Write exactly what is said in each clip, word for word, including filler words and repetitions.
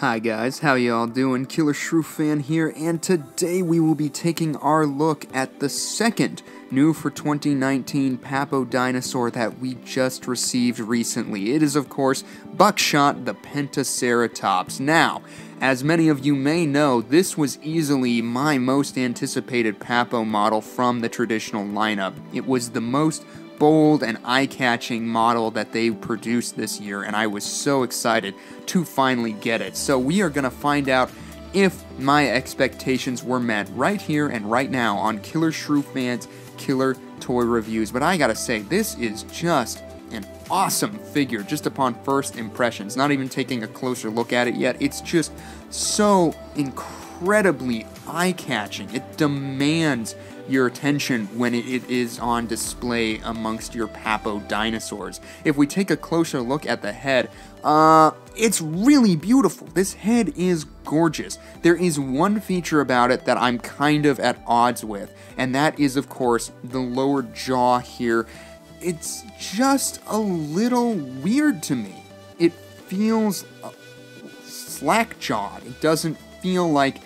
Hi guys, how y'all doing? Killer Shrew fan here, and today we will be taking our look at the second new for twenty nineteen Papo dinosaur that we just received recently. It is, of course, Buckshot the Pentaceratops. Now, as many of you may know, this was easily my most anticipated Papo model from the traditional lineup. It was the most bold and eye-catching model that they produced this year, and I was so excited to finally get it. So we are going to find out if my expectations were met right here and right now on Killer Shrew Fans Killer Toy Reviews. But I gotta say, this is just an awesome figure just upon first impressions. Not even taking a closer look at it yet, it's just so incredibly eye-catching. It demands your attention when it is on display amongst your Papo dinosaurs. If we take a closer look at the head, uh, it's really beautiful. This head is gorgeous. There is one feature about it that I'm kind of at odds with, and that is, of course, the lower jaw here. It's just a little weird to me. It feels slack-jawed. It doesn't feel like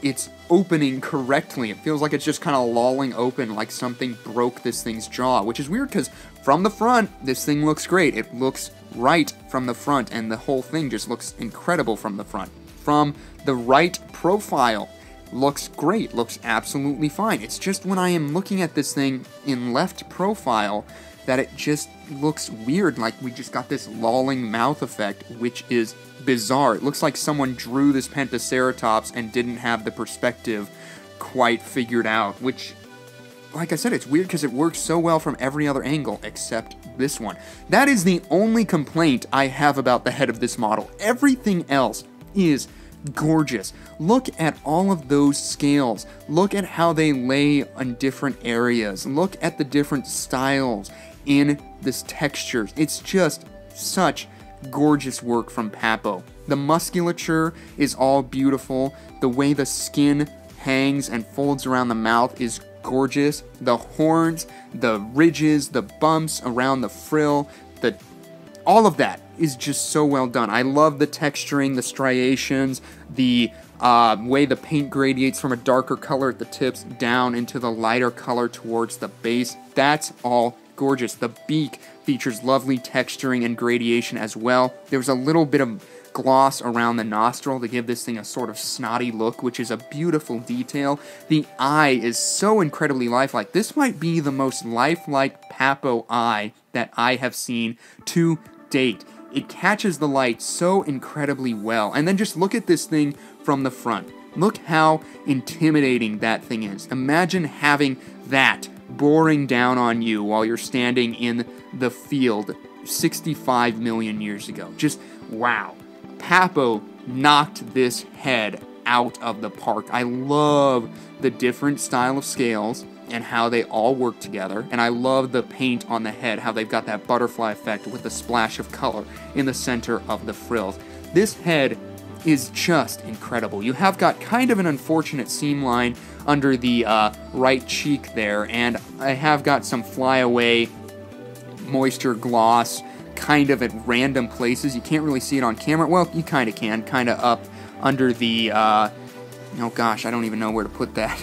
it's opening correctly. It feels like it's just kind of lolling open, like something broke this thing's jaw, which is weird because from the front, this thing looks great. It looks right from the front, and the whole thing just looks incredible from the front. From the right profile, looks great, looks absolutely fine. It's just when I am looking at this thing in left profile that it just looks weird, like we just got this lolling mouth effect, which is bizarre. It looks like someone drew this Pentaceratops and didn't have the perspective quite figured out, which, like I said, it's weird because it works so well from every other angle except this one. That is the only complaint I have about the head of this model. Everything else is gorgeous. Look at all of those scales. Look at how they lay on different areas. Look at the different styles in this texture. It's just such gorgeous work from Papo. The musculature is all beautiful. The way the skin hangs and folds around the mouth is gorgeous. The horns, the ridges, the bumps around the frill, the all of that is just so well done. I love the texturing, the striations, the uh, way the paint gradiates from a darker color at the tips down into the lighter color towards the base. That's all gorgeous. The beak features lovely texturing and gradation as well. There's a little bit of gloss around the nostril to give this thing a sort of snotty look, which is a beautiful detail. The eye is so incredibly lifelike. This might be the most lifelike Papo eye that I have seen to date. It catches the light so incredibly well. And then just look at this thing from the front. Look how intimidating that thing is. Imagine having that boring down on you while you're standing in the field sixty-five million years ago. Just wow. Papo knocked this head out of the park. I love the different style of scales and how they all work together, and I love the paint on the head, how they've got that butterfly effect with the splash of color in the center of the frills. This head is just incredible. You have got kind of an unfortunate seam line under the uh, right cheek there, and I have got some flyaway moisture gloss kind of at random places. You can't really see it on camera. Well, you kind of can, kind of up under the, uh, oh gosh, I don't even know where to put that.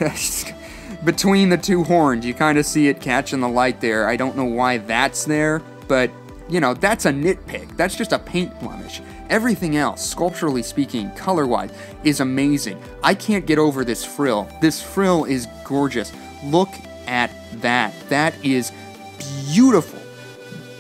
Between the two horns, you kind of see it catching the light there. I don't know why that's there, but, you know, that's a nitpick. That's just a paint blemish. Everything else, sculpturally speaking, color-wise, is amazing. I can't get over this frill. This frill is gorgeous. Look at that. That is beautiful,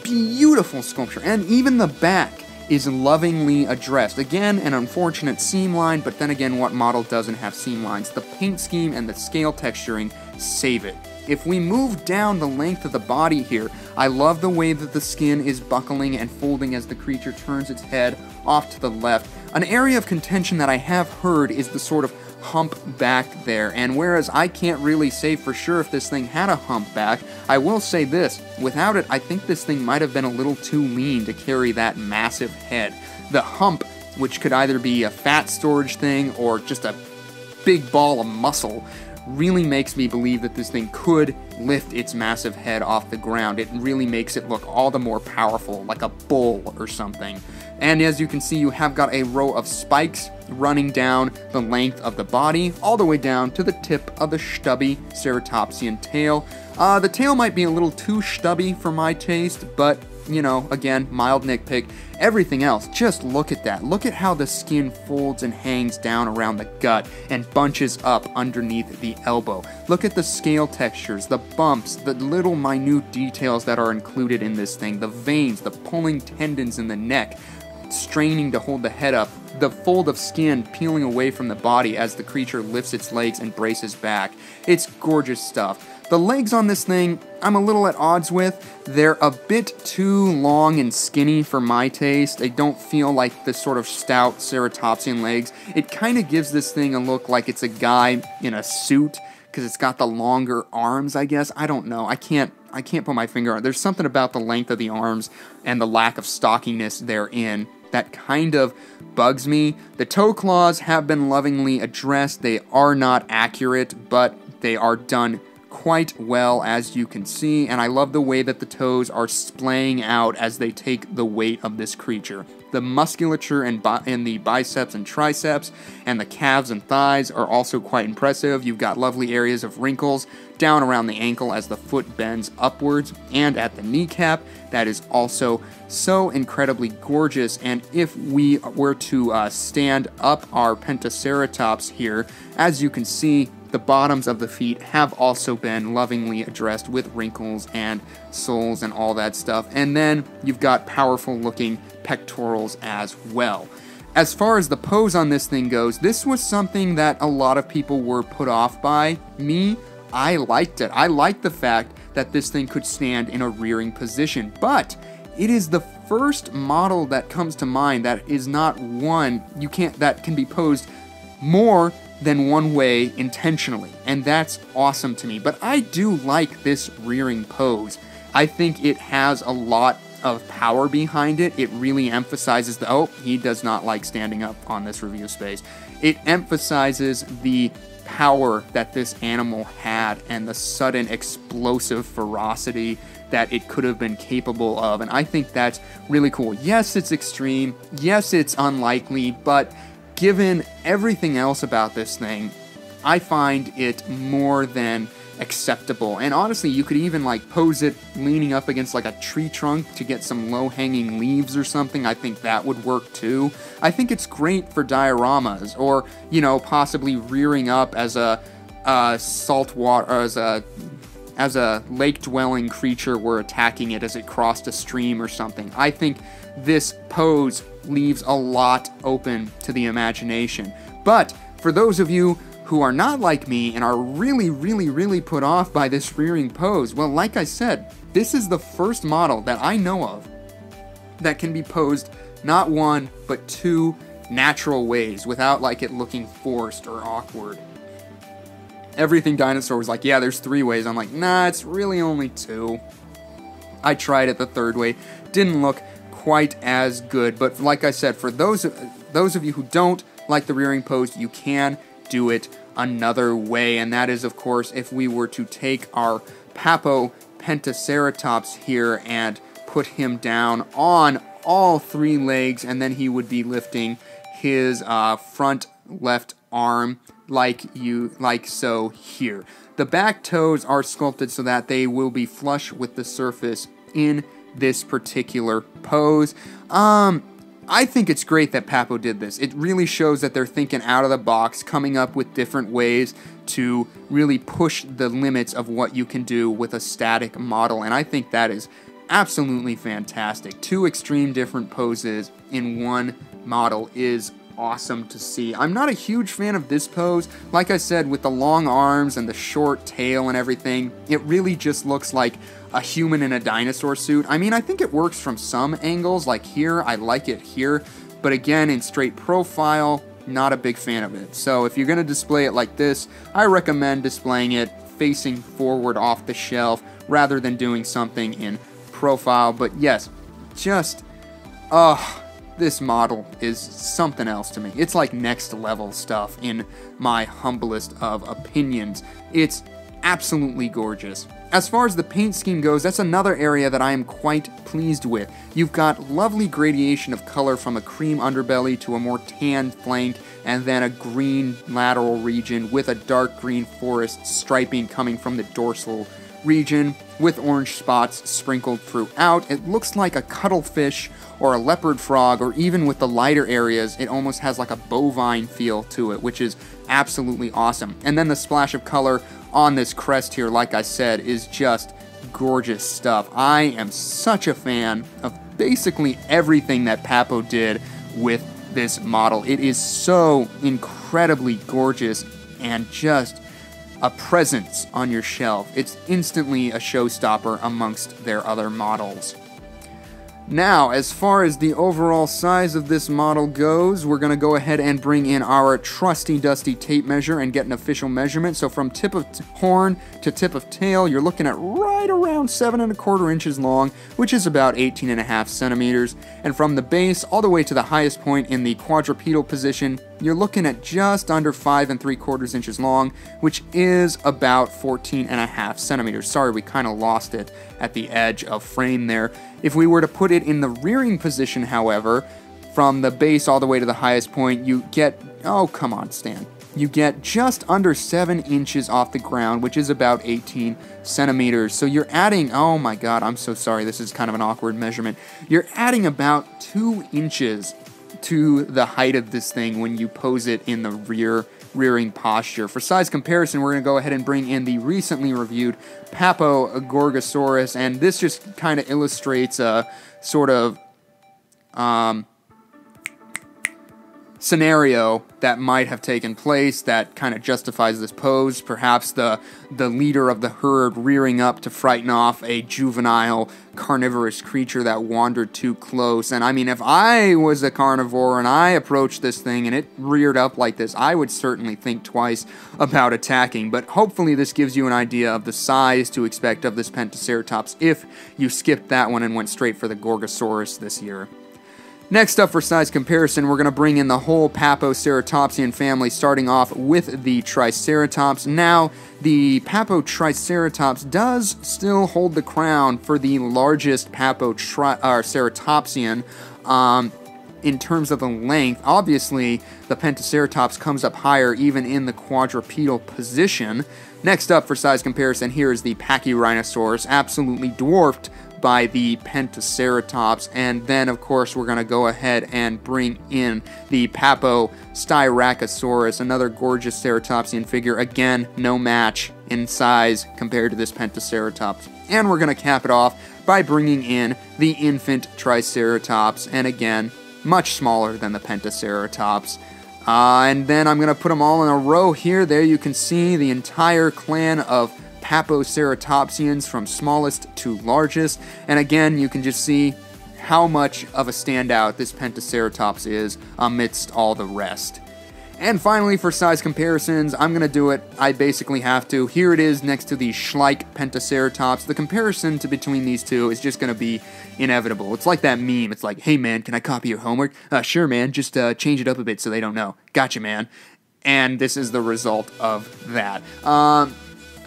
beautiful sculpture. And even the back is lovingly addressed. Again, an unfortunate seam line, but then again, what model doesn't have seam lines? The paint scheme and the scale texturing save it. If we move down the length of the body here, I love the way that the skin is buckling and folding as the creature turns its head off to the left. An area of contention that I have heard is the sort of hump back there, and whereas I can't really say for sure if this thing had a hump back, I will say this, without it, I think this thing might have been a little too lean to carry that massive head. The hump, which could either be a fat storage thing or just a big ball of muscle, really makes me believe that this thing could lift its massive head off the ground. It really makes it look all the more powerful, like a bull or something. And as you can see, you have got a row of spikes running down the length of the body, all the way down to the tip of the stubby Ceratopsian tail. Uh, the tail might be a little too stubby for my taste, but, you know, again, mild nitpick. Everything else, just look at that. Look at how the skin folds and hangs down around the gut and bunches up underneath the elbow. Look at the scale textures, the bumps, the little minute details that are included in this thing, the veins, the pulling tendons in the neck, straining to hold the head up, the fold of skin peeling away from the body as the creature lifts its legs and braces back. It's gorgeous stuff. The legs on this thing, I'm a little at odds with. They're a bit too long and skinny for my taste. They don't feel like the sort of stout Ceratopsian legs. It kind of gives this thing a look like it's a guy in a suit, because it's got the longer arms, I guess. I don't know. I can't I can't put my finger on it. There's something about the length of the arms and the lack of stockiness therein that kind of bugs me. The toe claws have been lovingly addressed. They are not accurate, but they are done quite well, as you can see, and I love the way that the toes are splaying out as they take the weight of this creature. The musculature and bi in the biceps and triceps and the calves and thighs are also quite impressive. You've got lovely areas of wrinkles down around the ankle as the foot bends upwards, and at the kneecap. That is also so incredibly gorgeous. And if we were to uh, stand up our Pentaceratops here, as you can see, the bottoms of the feet have also been lovingly addressed with wrinkles and soles and all that stuff. And then you've got powerful looking pectorals as well. As far as the pose on this thing goes, this was something that a lot of people were put off by. Me, I liked it. I liked the fact that this thing could stand in a rearing position, but it is the first model that comes to mind that is not one you can't that can be posed more than one way intentionally, and that's awesome to me. But I do like this rearing pose. I think it has a lot of power behind it. It really emphasizes the, oh, he does not like standing up on this review space. It emphasizes the power that this animal had and the sudden explosive ferocity that it could have been capable of, and I think that's really cool. Yes, it's extreme. Yes, it's unlikely, but given everything else about this thing, I find it more than acceptable. And honestly, you could even like pose it leaning up against like a tree trunk to get some low-hanging leaves or something. I think that would work too. I think it's great for dioramas, or, you know, possibly rearing up as a uh, saltwater, as a as a lake-dwelling creature were attacking it as it crossed a stream or something. I think this pose leaves a lot open to the imagination. But for those of you who are not like me and are really, really, really put off by this rearing pose, well, like I said, this is the first model that I know of that can be posed not one, but two natural ways without like it looking forced or awkward. Everything Dinosaur was like, yeah, there's three ways. I'm like, nah, it's really only two. I tried it the third way. Didn't look quite as good, but like I said, for those of, those of you who don't like the rearing pose, you can do it another way, and that is, of course, if we were to take our Papo Pentaceratops here and put him down on all three legs, and then he would be lifting his uh, front left arm like you like so here. The back toes are sculpted so that they will be flush with the surface in this particular pose. Um, I think it's great that Papo did this. It really shows that they're thinking out of the box, coming up with different ways to really push the limits of what you can do with a static model, and I think that is absolutely fantastic. Two extreme different poses in one model is awesome to see. I'm not a huge fan of this pose. Like I said, with the long arms and the short tail and everything, it really just looks like a human in a dinosaur suit. I mean, I think it works from some angles, like here, I like it here, but again, in straight profile, not a big fan of it. So if you're gonna display it like this, I recommend displaying it facing forward off the shelf rather than doing something in profile. But yes, just, ugh, this model is something else to me. It's like next level stuff in my humblest of opinions. It's absolutely gorgeous. As far as the paint scheme goes, that's another area that I am quite pleased with. You've got lovely gradation of color from a cream underbelly to a more tan flank, and then a green lateral region with a dark green forest striping coming from the dorsal region with orange spots sprinkled throughout. It looks like a cuttlefish or a leopard frog, or even with the lighter areas, it almost has like a bovine feel to it, which is absolutely awesome. And then the splash of color on this crest here, like I said, is just gorgeous stuff. I am such a fan of basically everything that Papo did with this model. It is so incredibly gorgeous and just a presence on your shelf. It's instantly a showstopper amongst their other models. Now, as far as the overall size of this model goes, we're going to go ahead and bring in our trusty dusty tape measure and get an official measurement. So from tip of horn to tip of tail, you're looking at right around seven and a quarter inches long, which is about eighteen and a half centimeters. And from the base all the way to the highest point in the quadrupedal position, you're looking at just under five and three quarters inches long, which is about fourteen and a half centimeters. Sorry, we kind of lost it at the edge of frame there. If we were to put it in the rearing position, however, from the base all the way to the highest point, you get, oh, come on, Stan. You get just under seven inches off the ground, which is about eighteen centimeters. So you're adding, oh my God, I'm so sorry. This is kind of an awkward measurement. You're adding about two inches to the height of this thing when you pose it in the rear rearing posture. For size comparison, we're going to go ahead and bring in the recently reviewed Papo Gorgosaurus, and this just kind of illustrates a sort of um, scenario that might have taken place that kind of justifies this pose. Perhaps the, the leader of the herd rearing up to frighten off a juvenile carnivorous creature that wandered too close. And I mean, if I was a carnivore and I approached this thing and it reared up like this, I would certainly think twice about attacking. But hopefully this gives you an idea of the size to expect of this Pentaceratops if you skipped that one and went straight for the Gorgosaurus this year. Next up for size comparison, we're going to bring in the whole Papo Ceratopsian family, starting off with the Triceratops. Now, the Papo Triceratops does still hold the crown for the largest Papo tri uh, Ceratopsian um, in terms of the length. Obviously, the Pentaceratops comes up higher even in the quadrupedal position. Next up for size comparison, here is the Pachyrhinosaurus, absolutely dwarfed by the Pentaceratops. And then, of course, we're going to go ahead and bring in the Papo Styracosaurus, another gorgeous Ceratopsian figure. Again, no match in size compared to this Pentaceratops. And we're going to cap it off by bringing in the infant Triceratops, and again, much smaller than the Pentaceratops. Uh, and then I'm going to put them all in a row here. There you can see the entire clan of Papoceratopsians from smallest to largest, and again you can just see how much of a standout this Pentaceratops is amidst all the rest. And finally, for size comparisons, I'm going to do it. I basically have to. Here it is next to the Schleich Pentaceratops. The comparison to between these two is just going to be inevitable. It's like that meme. It's like, hey man, can I copy your homework? Uh, sure man, just uh, change it up a bit so they don't know. Gotcha man. And this is the result of that. Um...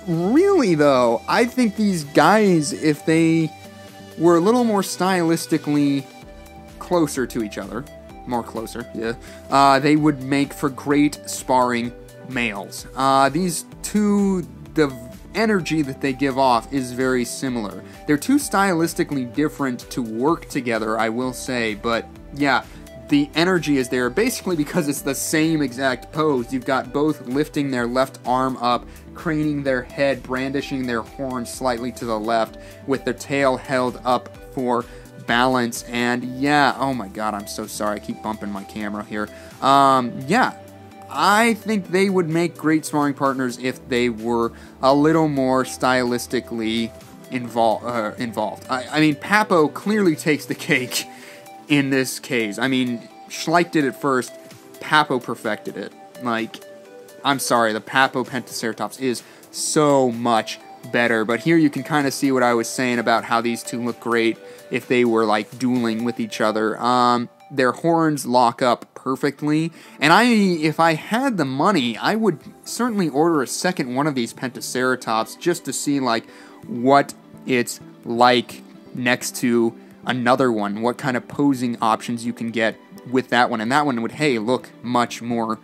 Really, though, I think these guys, if they were a little more stylistically closer to each other, more closer, yeah, uh, they would make for great sparring males. Uh, these two, the energy that they give off is very similar. They're too stylistically different to work together, I will say, but yeah, the energy is there basically because it's the same exact pose. You've got both lifting their left arm up, craning their head, brandishing their horn slightly to the left with their tail held up for balance. And yeah, oh my God, I'm so sorry. I keep bumping my camera here. Um, yeah, I think they would make great sparring partners if they were a little more stylistically involved. Uh, involved. I, I mean, Papo clearly takes the cake in this case. I mean, Schleich did it first. Papo perfected it. Like, I'm sorry, the Papo Pentaceratops is so much better. But here you can kind of see what I was saying about how these two look great if they were like dueling with each other. Um, their horns lock up perfectly. And I, if I had the money, I would certainly order a second one of these Pentaceratops just to see like what it's like next to another one, what kind of posing options you can get with that one. And that one would, hey, look much more,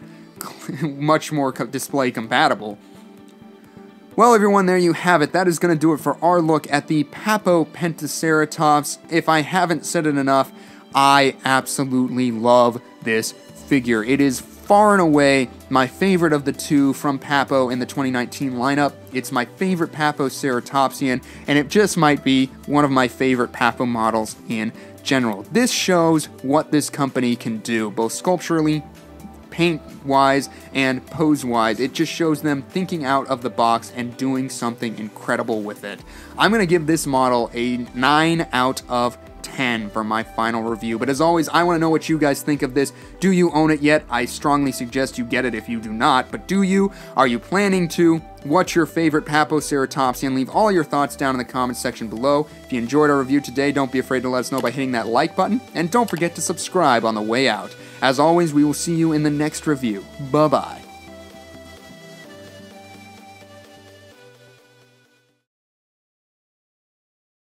much more display compatible. Well, everyone, there you have it. That is going to do it for our look at the Papo Pentaceratops. If I haven't said it enough, I absolutely love this figure. It is far and away my favorite of the two from Papo in the twenty nineteen lineup. It's my favorite Papo Ceratopsian, and it just might be one of my favorite Papo models in general. This shows what this company can do, both sculpturally, paint-wise, and pose-wise. It just shows them thinking out of the box and doing something incredible with it. I'm going to give this model a nine out of ten for my final review. But as always, I want to know what you guys think of this. Do you own it yet? I strongly suggest you get it if you do not. But do you? Are you planning to? What's your favorite Papo Ceratopsian? Leave all your thoughts down in the comments section below. If you enjoyed our review today, don't be afraid to let us know by hitting that like button. And don't forget to subscribe on the way out. As always, we will see you in the next review. Bye-bye.